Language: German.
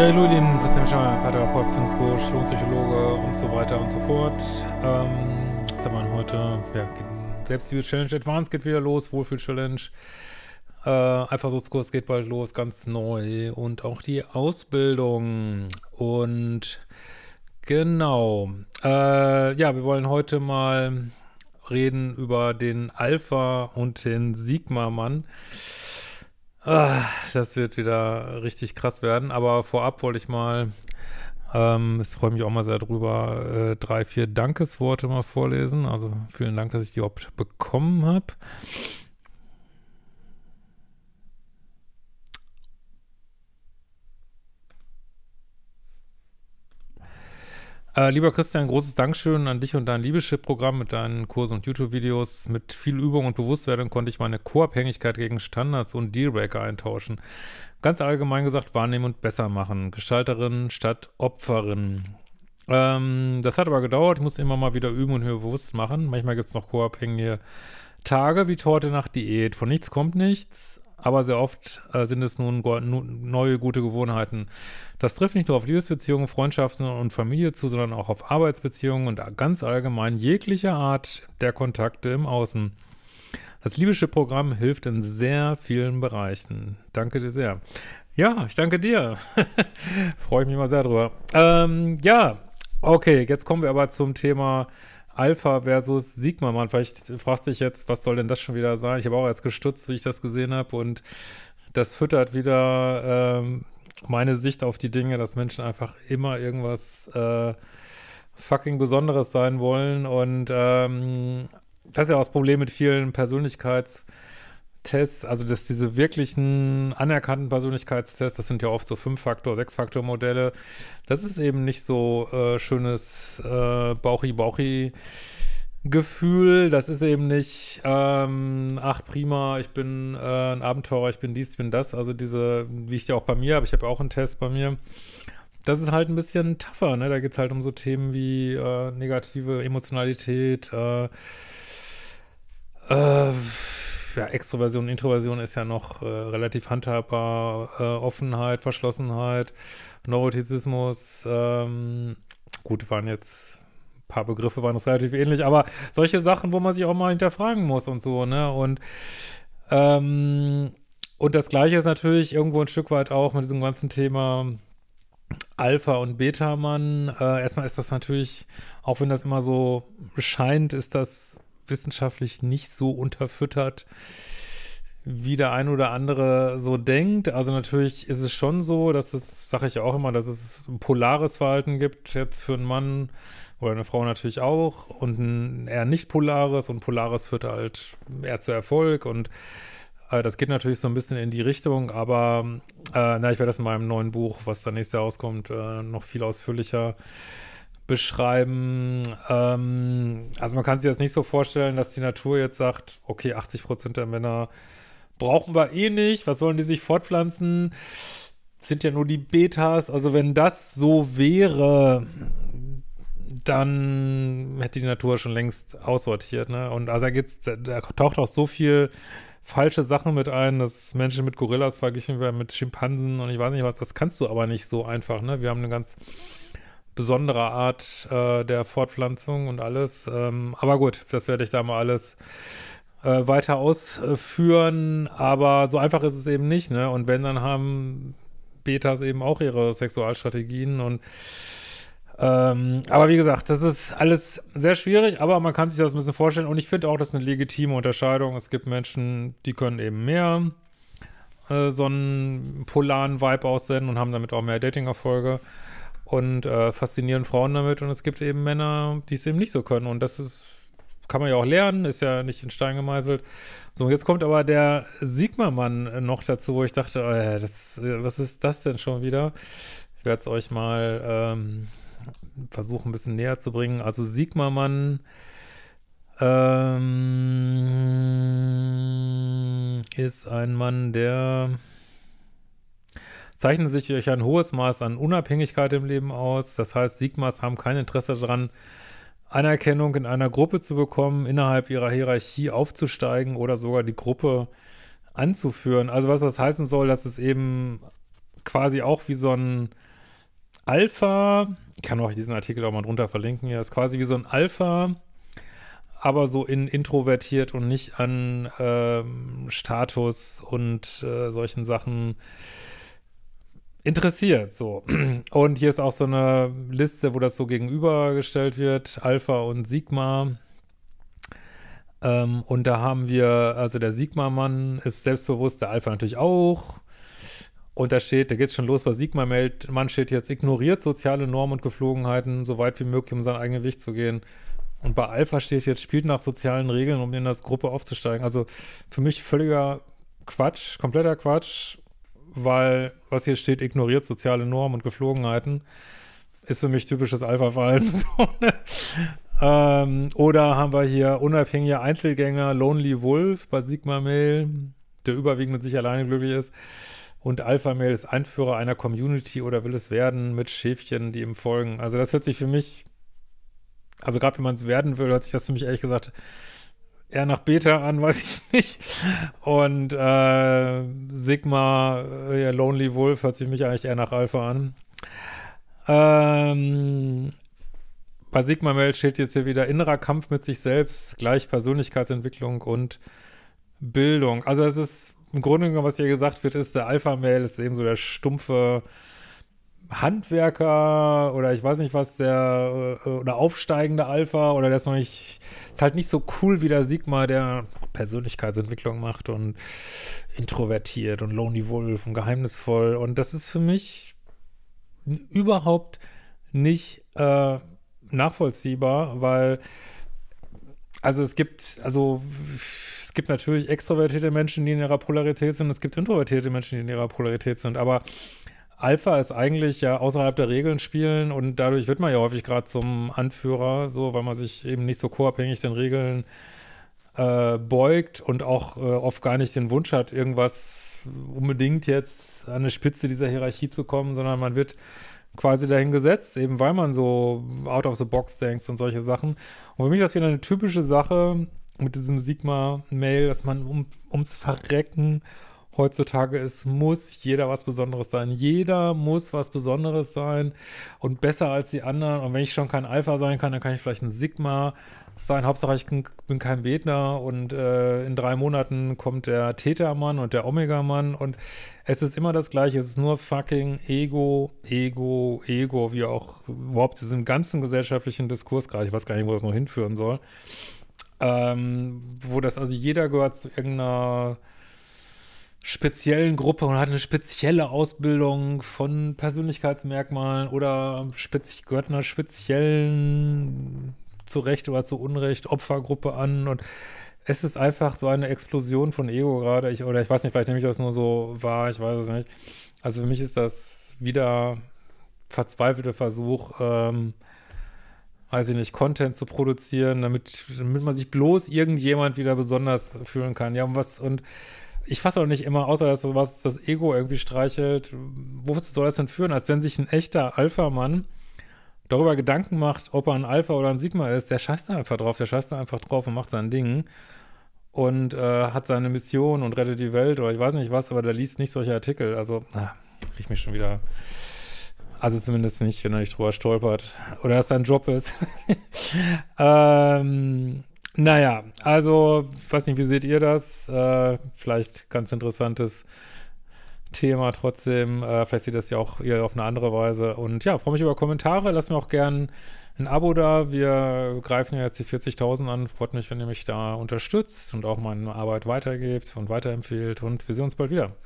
Ja, hallo ihr Lieben, Christian Hemschemeier, Paartherapeut, Beziehungscoach, Lohnpsychologe und so weiter und so fort. Was haben wir heute? Ja, Selbstliebe-Challenge Advanced geht wieder los, Wohlfühl-Challenge. Eifersuchtskurs geht bald los, ganz neu. Und auch die Ausbildung. Und genau. Ja, wir wollen heute mal reden über den Alpha und den Sigma Mann. Das wird wieder richtig krass werden, aber vorab wollte ich mal, es freut mich auch mal sehr drüber, 3, 4 Dankesworte mal vorlesen. Also vielen Dank, dass ich die überhaupt bekommen habe. Lieber Christian, großes Dankeschön an dich und dein Liebeschip-Programm mit deinen Kursen und YouTube-Videos. Mit viel Übung und Bewusstwerdung konnte ich meine Co-Abhängigkeit gegen Standards und Dealbreaker eintauschen. Ganz allgemein gesagt, wahrnehmen und besser machen. Gestalterin statt Opferin. Das hat aber gedauert. Ich muss immer mal wieder üben und mir bewusst machen. Manchmal gibt es noch co-abhängige Tage wie Torte nach Diät. Von nichts kommt nichts. Aber sehr oft sind es nun neue, gute Gewohnheiten. Das trifft nicht nur auf Liebesbeziehungen, Freundschaften und Familie zu, sondern auch auf Arbeitsbeziehungen und ganz allgemein jegliche Art der Kontakte im Außen. Das Liebeschip-Programm hilft in sehr vielen Bereichen. Danke dir sehr. Ja, ich danke dir. Freue ich mich mal sehr drüber. Ja, okay, jetzt kommen wir aber zum Thema Alpha versus Sigma Mann. Vielleicht fragst du dich jetzt, was soll denn das schon wieder sein? Ich habe auch erst gestutzt, wie ich das gesehen habe, und das füttert wieder meine Sicht auf die Dinge, dass Menschen einfach immer irgendwas fucking Besonderes sein wollen, und das ist ja auch das Problem mit vielen Persönlichkeitstests, also dass diese wirklichen anerkannten Persönlichkeitstests, das sind ja oft so 5-Faktor-, 6-Faktor-Modelle, das ist eben nicht so schönes Bauchi-Bauchi-Gefühl, das ist eben nicht, ach prima, ich bin ein Abenteurer, ich bin dies, ich bin das, also diese, wie ich ja auch bei mir habe, ich habe ja auch einen Test bei mir, das ist halt ein bisschen tougher, ne? Da geht es halt um so Themen wie negative Emotionalität, ja, Extroversion, Introversion ist ja noch relativ handhabbar, Offenheit, Verschlossenheit, Neurotizismus, gut, waren jetzt ein paar Begriffe, waren das relativ ähnlich, aber solche Sachen, wo man sich auch mal hinterfragen muss und so, ne, und das Gleiche ist natürlich irgendwo ein Stück weit auch mit diesem ganzen Thema Alpha und Beta Mann. Erstmal ist das natürlich, auch wenn das immer so scheint, ist das wissenschaftlich nicht so unterfüttert, wie der ein oder andere so denkt. Also natürlich ist es schon so, dass es, sage ich auch immer, dass es ein polares Verhalten gibt, jetzt für einen Mann oder eine Frau natürlich auch, und ein eher nicht polares, und polares führt halt eher zu Erfolg, und das geht natürlich so ein bisschen in die Richtung, aber na, ich werde das in meinem neuen Buch, was da nächstes Jahr rauskommt, noch viel ausführlicher beschreiben. Also man kann sich das nicht so vorstellen, dass die Natur jetzt sagt, okay, 80% der Männer brauchen wir eh nicht, was sollen die sich fortpflanzen? Sind ja nur die Betas. Also wenn das so wäre, dann hätte die Natur schon längst aussortiert, ne? Und also da taucht auch so viel falsche Sachen mit ein, dass Menschen mit Gorillas verglichen werden, mit Schimpansen und ich weiß nicht was, das kannst du aber nicht so einfach, ne? Wir haben eine ganz besondere Art der Fortpflanzung und alles. Aber gut, das werde ich da mal alles weiter ausführen. Aber so einfach ist es eben nicht, ne? Und wenn, dann haben Betas eben auch ihre Sexualstrategien. Und aber wie gesagt, das ist alles sehr schwierig, aber man kann sich das ein bisschen vorstellen. Und ich finde auch, das ist eine legitime Unterscheidung. Es gibt Menschen, die können eben mehr so einen polaren Vibe aussenden und haben damit auch mehr Dating-Erfolge und faszinieren Frauen damit, und es gibt eben Männer, die es eben nicht so können, und das ist, kann man ja auch lernen, ist ja nicht in Stein gemeißelt. So, jetzt kommt aber der Sigma Mann noch dazu, wo ich dachte, was ist das denn schon wieder? Ich werde es euch mal versuchen, ein bisschen näher zu bringen. Also Sigma Mann ist ein Mann, der zeichnen sich durch ein hohes Maß an Unabhängigkeit im Leben aus. Das heißt, Sigmas haben kein Interesse daran, Anerkennung in einer Gruppe zu bekommen, innerhalb ihrer Hierarchie aufzusteigen oder sogar die Gruppe anzuführen. Also was das heißen soll, dass es eben quasi auch wie so ein Alpha, ich kann euch diesen Artikel auch mal drunter verlinken, hier ist quasi wie so ein Alpha, aber so introvertiert und nicht an Status und solchen Sachen interessiert, so. Und hier ist auch so eine Liste, wo das so gegenübergestellt wird, Alpha und Sigma. Und da haben wir, also der Sigma-Mann ist selbstbewusst, der Alpha natürlich auch. Und da steht, da geht es schon los, bei Sigma-Mann steht jetzt, ignoriert soziale Normen und Geflogenheiten so weit wie möglich, um seinen eigenen Weg zu gehen. Und bei Alpha steht jetzt, spielt nach sozialen Regeln, um in das Gruppe aufzusteigen. Also für mich völliger Quatsch, kompletter Quatsch, weil was hier steht, ignoriert soziale Normen und Geflogenheiten, ist für mich typisches Alpha-Verhalten. Oder haben wir hier unabhängige Einzelgänger, Lonely Wolf bei Sigma Mann, der überwiegend mit sich alleine glücklich ist. Und Alpha Mann ist Anführer einer Community oder will es werden mit Schäfchen, die ihm folgen. Also das hört sich für mich, also gerade wenn man es werden will, hört sich das für mich ehrlich gesagt eher nach Beta an, weiß ich nicht. Und Sigma, Lonely Wolf hört sich mich eigentlich eher nach Alpha an. Bei Sigma Mann steht jetzt hier wieder innerer Kampf mit sich selbst, gleich Persönlichkeitsentwicklung und Bildung. Also es ist im Grunde genommen, was hier gesagt wird, ist, der Alpha Mann ist eben so der stumpfe Handwerker oder ich weiß nicht was, der oder aufsteigende Alpha oder der ist noch nicht, ist halt nicht so cool wie der Sigma, der Persönlichkeitsentwicklung macht und introvertiert und Lonely Wolf und geheimnisvoll. Und das ist für mich überhaupt nicht nachvollziehbar, weil also es gibt natürlich extrovertierte Menschen, die in ihrer Polarität sind, es gibt introvertierte Menschen, die in ihrer Polarität sind, aber Alpha ist eigentlich ja außerhalb der Regeln spielen und dadurch wird man ja häufig gerade zum Anführer, so, weil man sich eben nicht so co-abhängig den Regeln beugt und auch oft gar nicht den Wunsch hat, irgendwas unbedingt jetzt an eine Spitze dieser Hierarchie zu kommen, sondern man wird quasi dahin gesetzt, eben weil man so out of the box denkt und solche Sachen. Und für mich ist das wieder eine typische Sache mit diesem Sigma-Mail, dass man ums Verrecken heutzutage ist, muss jeder was Besonderes sein. Jeder muss was Besonderes sein und besser als die anderen. Und wenn ich schon kein Alpha sein kann, dann kann ich vielleicht ein Sigma sein. Hauptsache ich bin kein Betner und in 3 Monaten kommt der Theta-Mann und der Omega-Mann und es ist immer das Gleiche. Es ist nur fucking Ego, Ego, Ego, wie auch überhaupt diesem ganzen gesellschaftlichen Diskurs gerade. Ich weiß gar nicht, wo das noch hinführen soll. Wo das, also jeder gehört zu irgendeiner speziellen Gruppe und hat eine spezielle Ausbildung von Persönlichkeitsmerkmalen oder gehört einer speziellen zu Recht oder zu Unrecht Opfergruppe an und es ist einfach so eine Explosion von Ego gerade. Oder ich weiß nicht, vielleicht nehme ich das nur so wahr, ich weiß es nicht. Also für mich ist das wieder verzweifelter Versuch, weiß ich nicht, Content zu produzieren, damit man sich bloß irgendjemand wieder besonders fühlen kann. Ja, und ich fasse auch nicht immer, außer dass sowas das Ego irgendwie streichelt, wozu soll das denn führen? Als wenn sich ein echter Alpha-Mann darüber Gedanken macht, ob er ein Alpha oder ein Sigma ist, der scheißt da einfach drauf, und macht sein Ding und hat seine Mission und rettet die Welt oder ich weiß nicht was, aber der liest nicht solche Artikel. Also, krieg ich mich schon wieder, also zumindest nicht, wenn er nicht drüber stolpert oder dass sein Job ist. Naja, also, weiß nicht, wie seht ihr das? Vielleicht ganz interessantes Thema trotzdem. Vielleicht seht ihr das ja auch eher auf eine andere Weise. Und ja, freue mich über Kommentare. Lasst mir auch gern ein Abo da. Wir greifen ja jetzt die 40.000 an. Freut mich, wenn ihr mich da unterstützt und auch meine Arbeit weitergebt und weiterempfehlt. Und wir sehen uns bald wieder.